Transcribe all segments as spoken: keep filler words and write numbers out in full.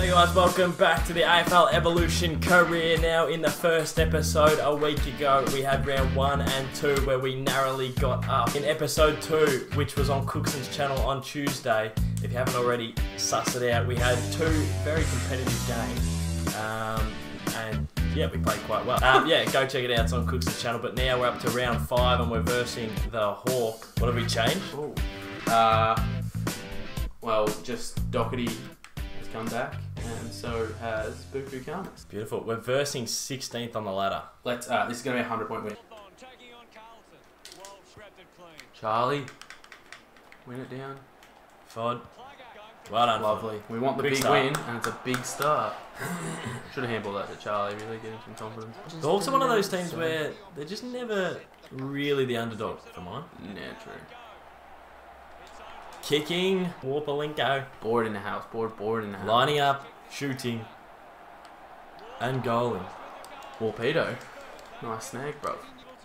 Hey guys, welcome back to the A F L Evolution career. Now, in the first episode a week ago, we had round one and two where we narrowly got up. In episode two, which was on Cookson's channel on Tuesday, if you haven't already sussed it out, we had two very competitive games. Um, and yeah, we played quite well. Um, yeah, go check it out, it's on Cookson's channel. But now we're up to round five and we're versing the Hawk. What have we changed? Ooh. Uh, well, just Doherty has come back. And so has Fuku Kamas. Beautiful. We're versing sixteenth on the ladder. Let's. Uh, this is going to be a hundred point win. Charlie, win it down. Fod. Well done. Lovely. We want the big, big win, and it's a big start. Should have handballed that to Charlie. Really getting some confidence. It's also one of those teams so. where they're just never really the underdog. Come on. Yeah, true. Kicking, Warpalinko. Board in the house, board, board in the house. Lining up, shooting, and goaling. Warpedo. Nice snag, bro.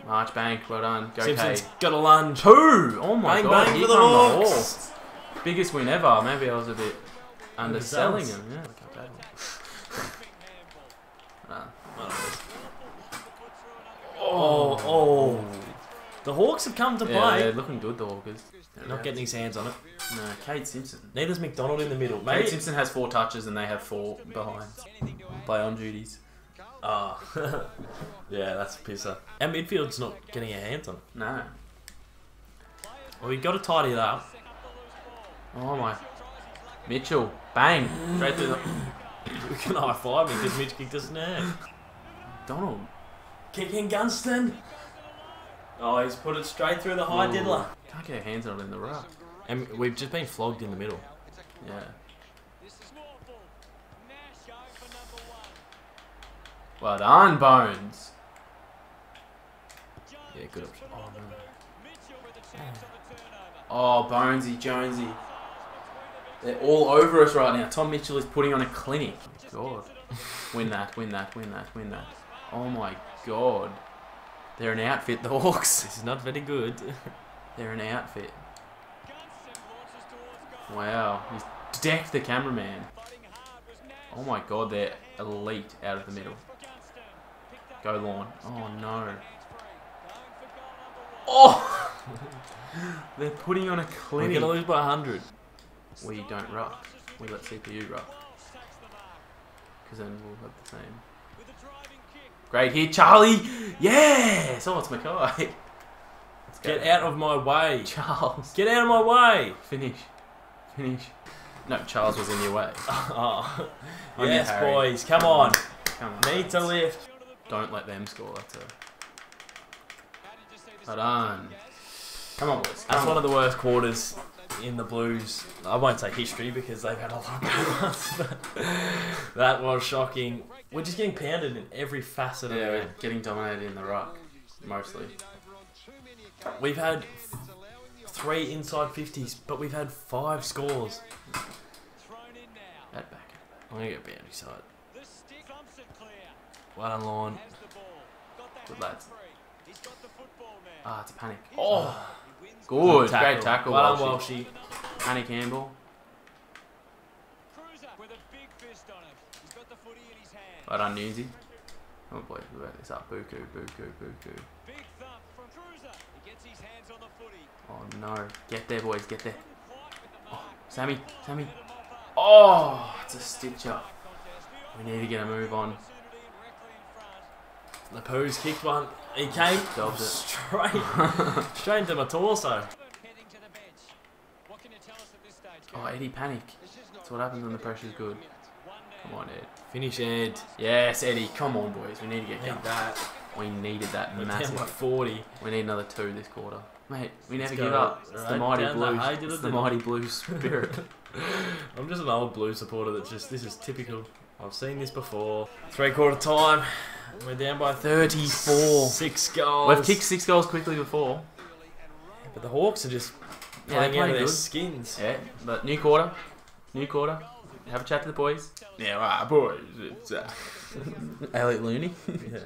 Marchbank, well done. Go Simpson's Kade. Got a lunge. Two! Oh my bang, god. Bang for the Hawks. Biggest win ever. Maybe I was a bit underselling him. Yeah, look how bad. Oh, oh. The Hawks have come to yeah, play. Yeah, they're looking good, the Hawkers. They're not getting his hands on it. No, Kade Simpson. Neither's McDonald in the middle. Maybe Kade Simpson has four touches and they have four behind. Play on duties. Ah. Oh. Yeah, that's a pisser. And midfield's not getting her hands on it. No. Well, we've got to tidy it up. Oh my. Mitchell. Bang. Straight through the... We can high five him because Mitch kicked us now. Donald. Kick in Gunston. Oh, he's put it straight through the high Ooh. diddler. Can't get hands on it in the ruck. And we've just been flogged in the middle. Yeah. Well done, Bones. Yeah, good option. Oh, no. Oh, Bonesy, Jonesy. They're all over us right now. Tom Mitchell is putting on a clinic. God. Win that, win that, win that, win that. Oh my god. They're an outfit, the Hawks. This is not very good. They're an outfit. Wow. He's decked the cameraman. Oh my god, they're elite out of the middle. Go Lorne. Oh no. Oh! They're putting on a clinic. We're going to lose by a hundred. We don't ruck. We let C P U ruck. Because then we'll have the same. Great hit, Charlie! Yeah! So it's Mackay. Get out of my way. Charles. Get out of my way. Finish. Finish. No, Charles was in your way. Oh. I'm yes, your boys. Come on. Come on. Need to lift. Don't let them score. That's a... Hold on. Come on, boys. Come that's on. One of the worst quarters in the Blues. I won't say history because they've had a lot of good ones, but that was shocking. We're just getting pounded in every facet yeah, of it. Yeah, we're getting dominated in the ruck, mostly. We've had three inside fifties, but we've had five scores. That back. I'm going to get boundary side. Well done, Lorne. Good lads. Ah, oh, it's a panic. Oh! Good. Good tackle. Great tackle, well done, Walshy. Annie Campbell. Well done, Newsy. Oh boy, we got this up. Buku, Buku, Buku. Big thump from Cruiser. He gets his hands on the footy. Oh no. Get there, boys, get there. Oh, Sammy, Sammy. Oh, it's a stitch up. We need to get a move on. LaPose kicked one. He came Dobbed straight, it. straight into my torso. Oh, Eddie panic. That's what happens when the pressure's good. Come on, Ed. Finish, Ed. Yes, Eddie. Come on, boys. We need to get need that. We needed that massive. forty. We need another two this quarter. Mate, we never give up. It's the mighty Blues. It's the mighty Blues spirit. I'm just an old Blues supporter that's just, this is typical. I've seen this before. Three-quarter time. We're down by thirty-four. Six goals. We've kicked six goals quickly before. But the Hawks are just yeah, playing out of their skins. Yeah, but new quarter. New quarter. Have a chat to the boys. Yeah, right, boys. It's, uh... Elliot Looney. Yeah.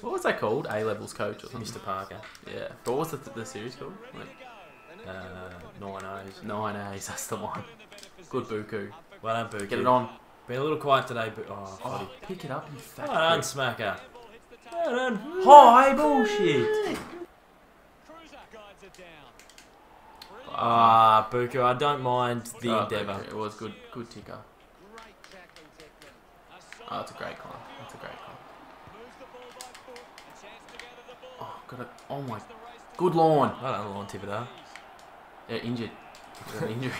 What was that called? A-levels coach or something. Mister Parker. Yeah. But what was the, the series called? Like, uh, nine A's. Nine A's, that's the one. Good Buku. Well done, Buku. Get it on. Been a little quiet today, but oh, oh pick it up, you fat. Right on, smacker. Right on. High bullshit. Ah, uh, Buku, I don't mind the oh, endeavour. Okay. It was good, good ticker. Oh, that's a great climb. That's a great climb. Oh, got it. Oh my, good Lorne. I don't know, Lorne Tivitar. They're injured. They're injured.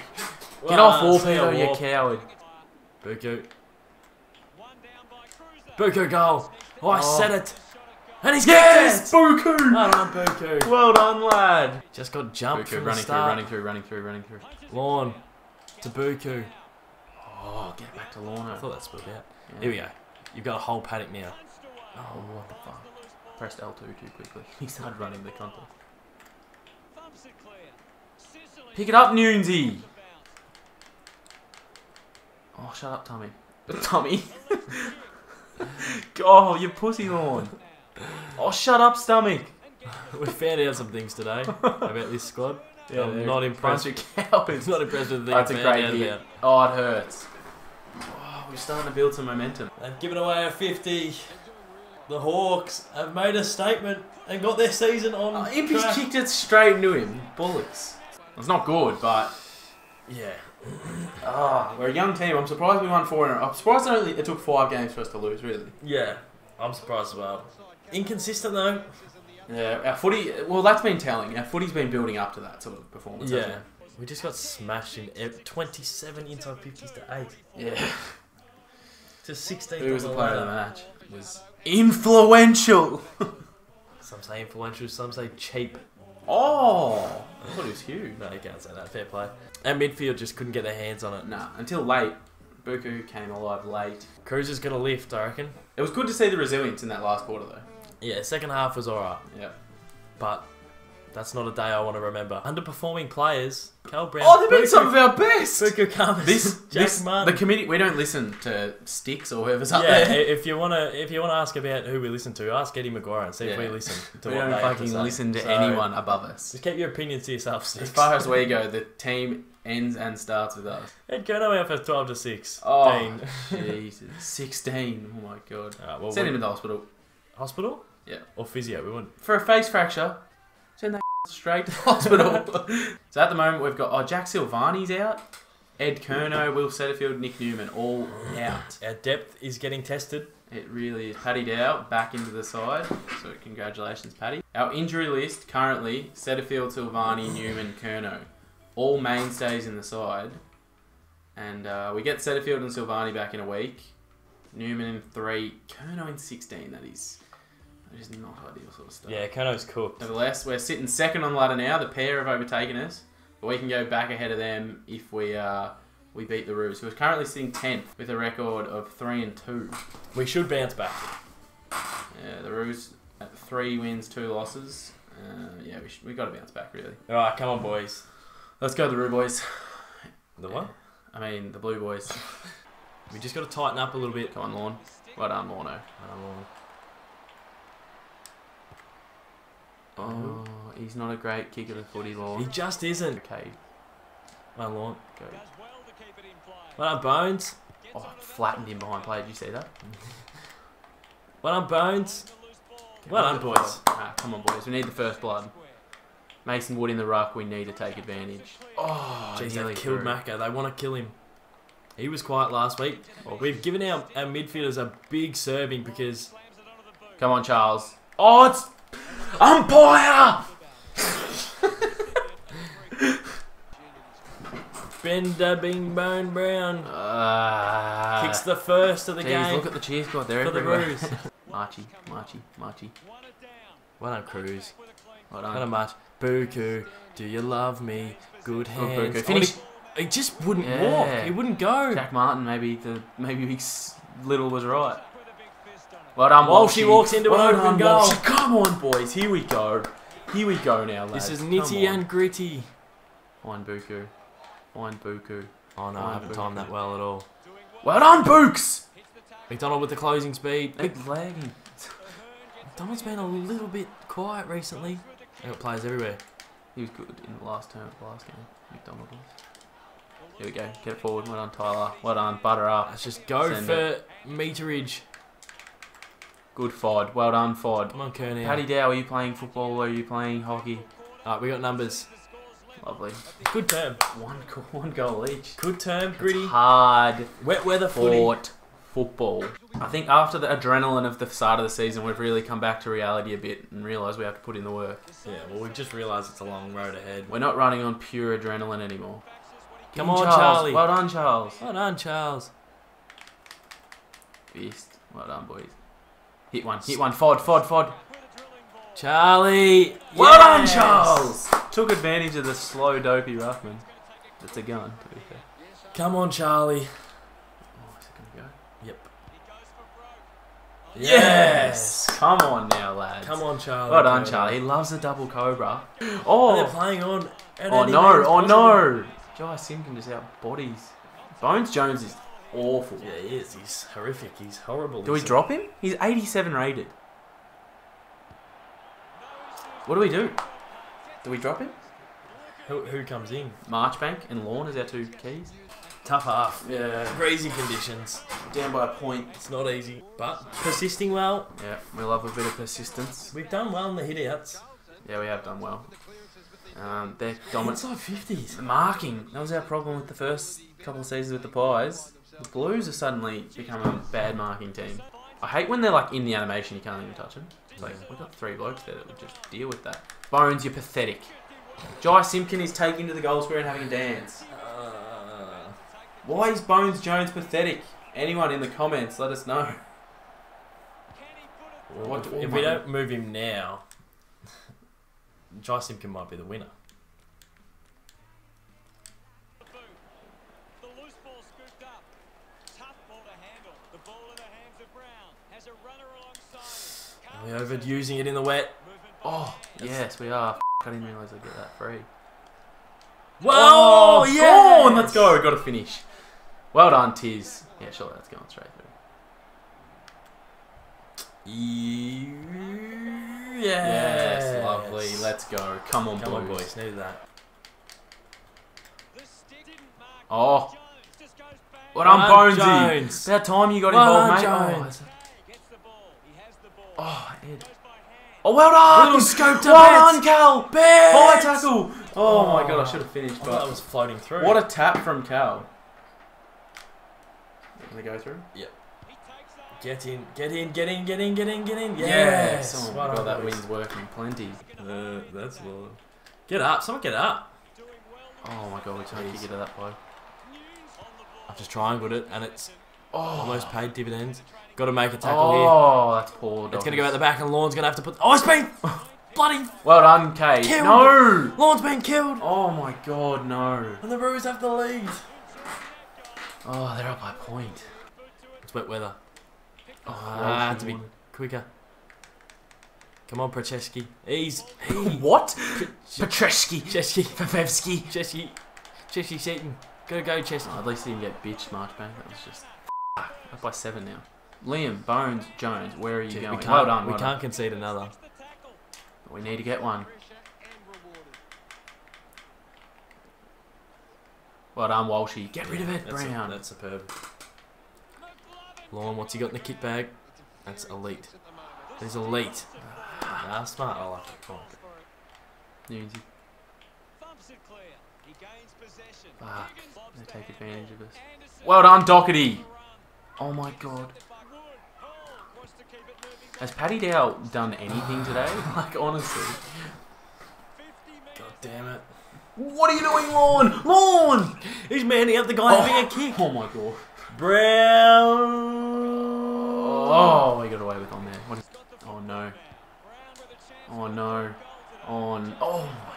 Get well, off Warpedo, you coward. Buku. Buku goal. Oh, I oh. said it. And he's yes, Buku. Well done, Buku. Well done, lad. Just got jumped Buku, from running the start. Running through, running through, running through, running through. Lorne to Buku. Oh, get back to Lorne. I thought that spilled out. Yeah. Here we go. You've got a whole paddock now. Oh, what the fuck. Pressed L two too quickly. He started running the contest. Pick it up, Noonsy. Oh, shut up, Tommy. Tommy. Oh, you pussy Lorne. Oh, shut up, stomach. We found out some things today about this squad. Yeah, I'm not impressed. Cowards. Not impressed with the things. That's a great hit. About. Oh, it hurts. Oh, we're starting to build some momentum. They've given away a fifty. The Hawks have made a statement and got their season on oh, Impy's track. Kicked it straight into him. Bullocks. It's not good, but... Yeah. Oh, we're a young team. I'm surprised we won four in a row. I'm surprised it, only, it took five games for us to lose, really. Yeah, I'm surprised as well. Inconsistent though. Yeah, our footy, well that's been telling. Our footy's been building up to that sort of performance. Yeah. We just got smashed in twenty-seven inside fifties to eight. Yeah. To sixteen. Who was the player of the match? It was influential. Some say influential, some say cheap. Oh, I thought it was huge. No, you can't say that. Fair play. Our midfield just couldn't get their hands on it. Nah, until late. Buku came alive late. Cruz is going to lift, I reckon. It was good to see the resilience in that last quarter, though. Yeah, second half was alright. Yeah. But that's not a day I want to remember. Underperforming players, Cal Brown. Oh, they've been some of our best! Fuku Kamas, this, Jack this, Martin. The committee, we don't listen to Sticks or whoever's up yeah, there. Yeah, if you want to if you want to ask about who we listen to, ask Eddie McGuire and see yeah. if we listen to we what they have to say. We don't fucking listen to so, anyone above us. Just keep your opinions to yourself, Sticks. As far as we go, the team ends and starts with us. It got away for twelve to six. Oh, Jesus. sixteen. Oh, my God. Right, well, send him to the hospital. Hospital? Yeah. Or physio. We wouldn't. For a face fracture, send that straight to the hospital. So, at the moment, we've got... Oh, Jack Silvani's out. Ed Curnow, Will Setterfield, Nick Newman, all out. Our depth is getting tested. It really is. Paddy Dow back into the side. So, congratulations, Paddy. Our injury list currently, Setterfield, Silvani, Newman, Curnow. All mainstays in the side. And uh, we get Setterfield and Silvani back in a week. Newman in three. Curnow in sixteen. That is, that is not ideal sort of stuff. Yeah, Kernow's cooked. Nevertheless, we're sitting second on the ladder now. The pair have overtaken us. But we can go back ahead of them if we uh, we beat the Roos, who is currently sitting tenth with a record of three and two. We should bounce back. Yeah, the Roos at three wins, two losses. Uh, yeah, we we got to bounce back, really. All right, come on, boys. Let's go to the Roo boys. The what? I mean, the Blue boys. We just got to tighten up a little bit. Come on, Lorne. Well done, Lorne. Well done, Lorne. Oh, he's not a great kick of the footy, Lorne. He just isn't. Okay. Well done, Lorne. Go. Well done, Bones. Oh, I flattened him behind play. Did you see that? Well done, Bones. Okay, well done, boys. Ah, come on, boys. We need the first blood. Mason Wood in the ruck, we need to take advantage. Oh, jeez, they killed Mackay. They want to kill him. He was quiet last week. Well, we've given our, our midfielders a big serving because... Come on, Charles. Oh, it's... Umpire! Bender, Bing, Bone, Brown. Uh, Kicks the first of the geez, game. Look at the cheer squad. They're everywhere. Marchie, Marchie, Marchie. Well done, Cruz. Well done. Well done, March. Buku, do you love me? Good hands. Oh, Finish. He just wouldn't yeah. walk. He wouldn't go. Jack Martin, maybe the maybe Little was right. Well done, Walshy. Walshy walks into well an open goal. Walshy. Come on, boys. Here we go. Here we go now, lads. This is nitty and gritty. Find Buku. Find Buku. Oh, no, Find I haven't Buku. timed that well at all. Well done, Books. McDonald with the closing speed. Big lagging. McDonald's been a little bit quiet recently. They got players everywhere. He was good in the last term of the last game. McDonald was. Here we go. Get it forward. Well done, Tyler. Well done. Butter up. Let's just go Send for it. meterage. Good Fod. Well done, Fod. Come on, Kearney. Paddy Dow, are you playing football or are you playing hockey? Alright, we got numbers. Lovely. Good term. One, one goal each. Good term. Gritty. It's hard. Wet weather fought footy. Football. I think after the adrenaline of the start of the season, we've really come back to reality a bit and realised we have to put in the work. Yeah, well, we've just realised it's a long road ahead. We're not running on pure adrenaline anymore. Come, Come on, Charles. Charlie. Well done, Charles. Well done, Charles. Beast. Well done, boys. Hit one. Hit one. Fod, Fod, Fod. Charlie. Yes. Well done, Charles. Took advantage of the slow, dopey ruckman. It's a gun, to be fair. Come on, Charlie. Yep. Yes. yes! Come on now, lads. Come on, Charlie. Well done, Charlie. He loves a double cobra. Oh! And they're playing on. Oh, no. Oh, no. Jai Simpkin just out bodies. Bones Jones is awful. Yeah, he is. He's horrific. He's horrible. Do we drop him? He's eighty-seven rated. What do we do? Do we drop him? Who, who comes in? Marchbank and Lorne is our two keys. Tough half. Yeah. Crazy conditions. Down by a point. It's not easy. But persisting well. Yeah, we love a bit of persistence. We've done well in the hit-outs. Yeah, we have done well. Um, they're dominant. Inside fifties. The marking. That was our problem with the first couple of seasons with the Pies. The Blues have suddenly become a bad marking team. I hate when they're like in the animation, you can't even touch them. It's like, we've got three blokes there that would just deal with that. Bones, you're pathetic. Jai Simpkin is taking to the goal square and having a dance. Why is Bones Jones pathetic? Anyone in the comments, let us know. What, if, if we don't move him now, Jai Simpkin might be the winner. Are we overusing it in the wet? Oh, yes, we are. I didn't realise I'd get that free. Whoa! Oh, yeah! Yes. Let's go. We've got to finish. Well done, Tiz. Yeah, sure, that's going straight through. Yes. yes lovely. Let's go. Come on, Come boys. on, boys. Need that. Oh. What well done, Bonesy. Jones. It's that time you got well involved, done, mate. Oh, oh, Ed. Oh, well done. Little scoped up. Well done, Calv. High tackle. Oh, oh my god, I should have finished. But that was floating through. What a tap from Calv. Can they go through? Yep. Get in, get in, get in, get in, get in, get in. Yes! yes. Oh my god, that wind's working plenty. Uh, that's low. Get up, someone get up. Oh my god, we can't get to that play. I've just triangled it and it's oh. almost paid dividends. Got to make a tackle oh, here. Oh, that's poor. Dogs. It's going to go out the back and Lorne's going to have to put... Oh, it's been... Bloody... Well done, Kade. Killed. No! Lorne's been killed. Oh my god, no. And the Roos have the lead. Oh, they're up by a point. It's wet weather. Oh, I had to be quicker. Come on, Prochesky. He's... He. What? Prochesky. Chesky. Pavevsky. Chesky. Chesky Seaton. Go, go, Chesky. Oh, at least he didn't get bitched, Marchbank. That was just... Up by seven now. Liam, Bones, Jones, where are you Dude, going? We can't, well done, we well can't done. concede another. But we need to get one. Well done, Walshy. Get rid of it, that's Brown. A, that's superb. Lorne, what's he got in the kit bag? That's elite. There's elite. Ah, smart. I like it. Come on. Newsy. Fuck. They take advantage of us. Well done, Doherty. Oh my god. Has Paddy Dow done anything today? Like, honestly. God damn it. What are you doing, Lorne? Lorne! He's manning up the guy oh. having a kick. Oh my god. Brown. Oh, he got away with on there. What is... Oh no. Oh no. On. Oh my.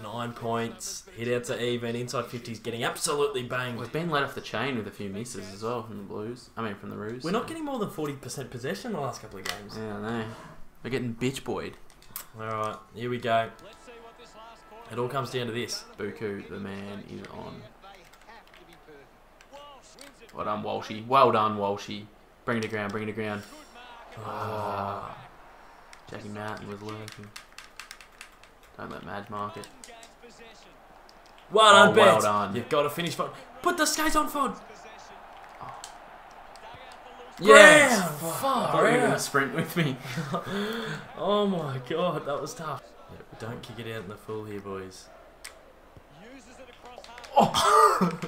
Nine points. Hit out to even. Inside fifties getting absolutely banged. We've been let off the chain with a few misses as well from the Blues. I mean, from the Roos. We're not getting more than forty percent possession the last couple of games. Yeah, I know. We're getting bitch boyed. Alright, here we go. It all comes down to this. Buku, the man, is on. Well done, Walshy. Well done, Walshy. Bring it to ground, bring it to ground. Oh. Jackie Martin was lurking. Don't let Madge mark it. Well done, oh, Ben. Well done. You've got to finish. Put the skies on, Fod. Oh. Yes. Fod. I thought you were going to sprint with me. Oh my god, that was tough. Yeah, we don't kick it out in the full here, boys. Oh.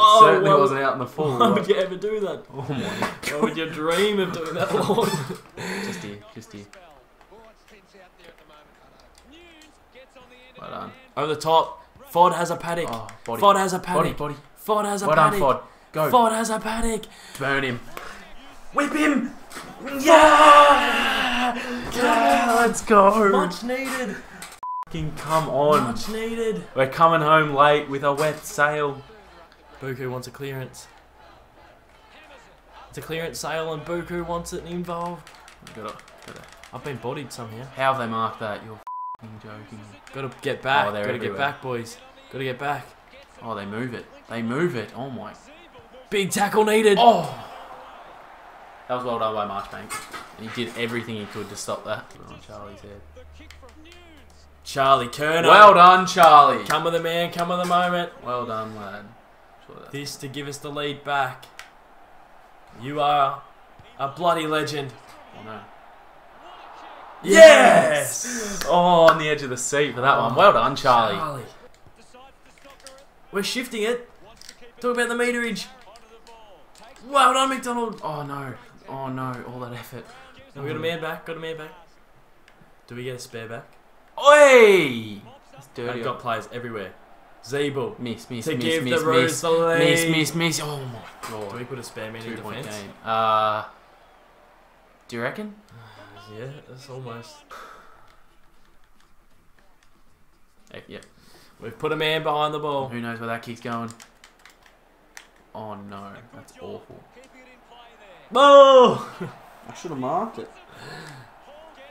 Oh, certainly well, wasn't out in the full. Why right? would you ever do that? Oh my god. Why would you dream of doing that, Lord? Just here, just here. Well done. Over the top. Fod has a paddock. Oh, Fod has a paddock. Body, body. Fod has a well paddock. Well done, Fod. Go. Fod has a paddock. Burn him. Whip him. Yeah! Yeah, let's go. Much needed. Fucking come on. Much needed. We're coming home late with a wet sail. Buku wants a clearance. It's a clearance sail and Buku wants it involved. Got it. I've been bodied somehow. How have they marked that? You're f***ing joking. Gotta get back. Oh, Gotta everywhere. get back, boys. Gotta get back. Oh, they move it. They move it. Oh my. Big tackle needed. Oh. That was well done by Marchbank. And he did everything he could to stop that. Put it on Charlie's head. Charlie Kerner. Well done, Charlie. Come with the man. Come with the moment. Well done, lad. This to give us the lead back. You are a bloody legend. Oh no. Yes! Yes! Oh, on the edge of the seat for that oh, one. Well done, Charlie. Charlie. We're shifting it. Talk about the meterage. Well done, McDonald. Oh, no. Oh, no. All that effort. Oh. We got a man back. Got a man back. Do we get a spare back? Oi! That's dirty. I've got players everywhere. Zabel. Miss, miss, to miss, give miss, the Roos miss, the lead. miss, miss, miss. Oh, my God. Do we put a spare man in defence? Uh, do you reckon? Yeah, that's almost. Hey, yeah. We've put a man behind the ball. Who knows where that kick's going? Oh no, that's awful. Oh! I should have marked it.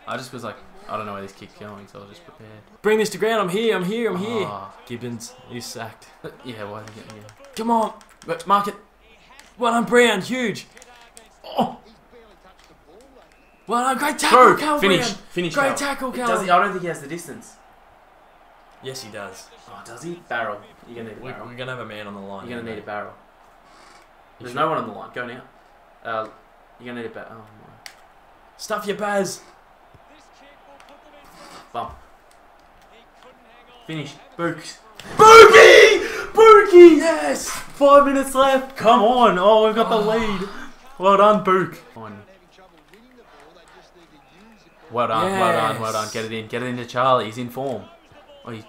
I just was like, I don't know where this kick's going, so I was just prepared. Bring this to ground, I'm here, I'm here, I'm here. Oh, Gibbons, you sacked. Yeah, why did he get me here? Come on, mark it. Well, I'm Brown, huge. Oh! Well, no, great tackle, Calv. Finish, finish. Great Calv. tackle, Calv. Does he? I don't think he has the distance. Yes, he does. Oh, does he? Barrel. You're gonna need a barrel. We're, we're gonna have a man on the line. You're gonna need a barrel. There's no one on the line. Go now. Uh, you're gonna need a barrel. Oh my. Stuff your Baz. Bump. Finish. Books. Bookie! Bookie! Yes. Five minutes left. Come on. Oh, we've got oh. the lead. Well done, Book. Well done, yes. well done, well done. Get it in, get it into Charlie. He's in form. Oh, he's...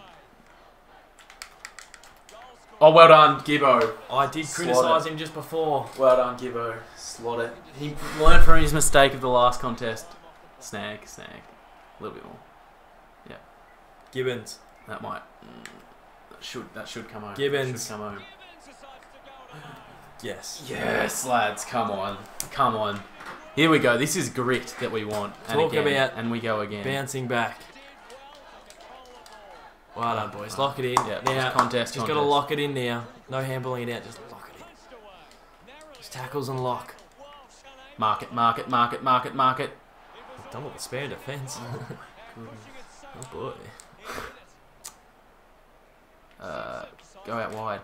oh well done, Gibbo. I did criticise him just before. Well done, Gibbo. Slot it. He learned from his mistake of the last contest. Snag, snag. A little bit more. Yeah. Gibbons. That might. Mm, that should. That should come home. Gibbons. Should come home. Yes. Yes, lads. Come on. Come on. Here we go. This is grit that we want. And Talk again, about and we go again. Bouncing back. Well done, boys. Lock it in. Yeah, now, just contest. Just contest. Gotta lock it in now. No handballing it out. Just lock it in. Just tackles and lock. Mark it. Mark it. Mark it. Mark it. Mark it. Done with the spare defence. Oh boy. Uh, go out wide.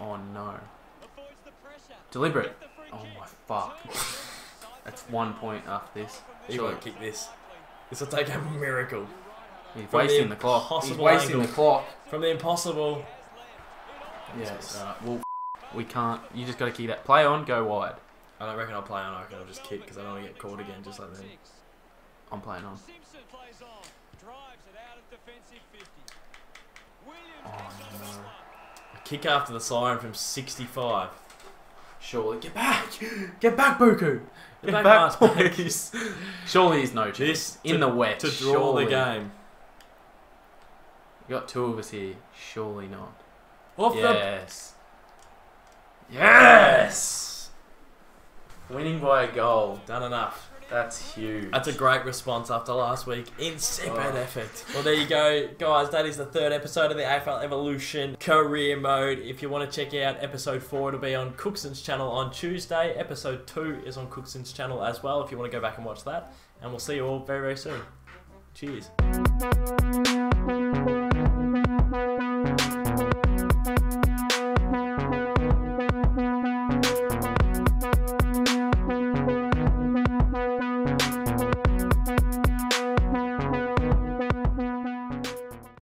Oh no. Deliberate. Oh my fuck. That's one point after this. He sure. won't kick this. This will take a miracle. He's From wasting the, the clock. He's wasting angle. the clock. From the impossible. Yes. Right. Well, we can't. You just got to keep that. Play on, go wide. I don't reckon I'll play on. I reckon I'll just kick because I don't want to get caught again just like that. I'm playing on. Oh, no. A kick after the siren from sixty-five. Surely, get back! Get back, Buku! Get, get back, back boys! Surely he's no chance. In to, the wet. To draw surely. the game. You got two of us here. Surely not. Off yes. The... Yes! Winning by a goal. Done enough. That's huge. That's a great response after last week. Insipid oh. effort. Well, there you go, guys. That is the third episode of the A F L Evolution Career Mode. If you want to check out episode four, it'll be on Cookson's channel on Tuesday. Episode two is on Cookson's channel as well if you want to go back and watch that. And we'll see you all very, very soon. Cheers.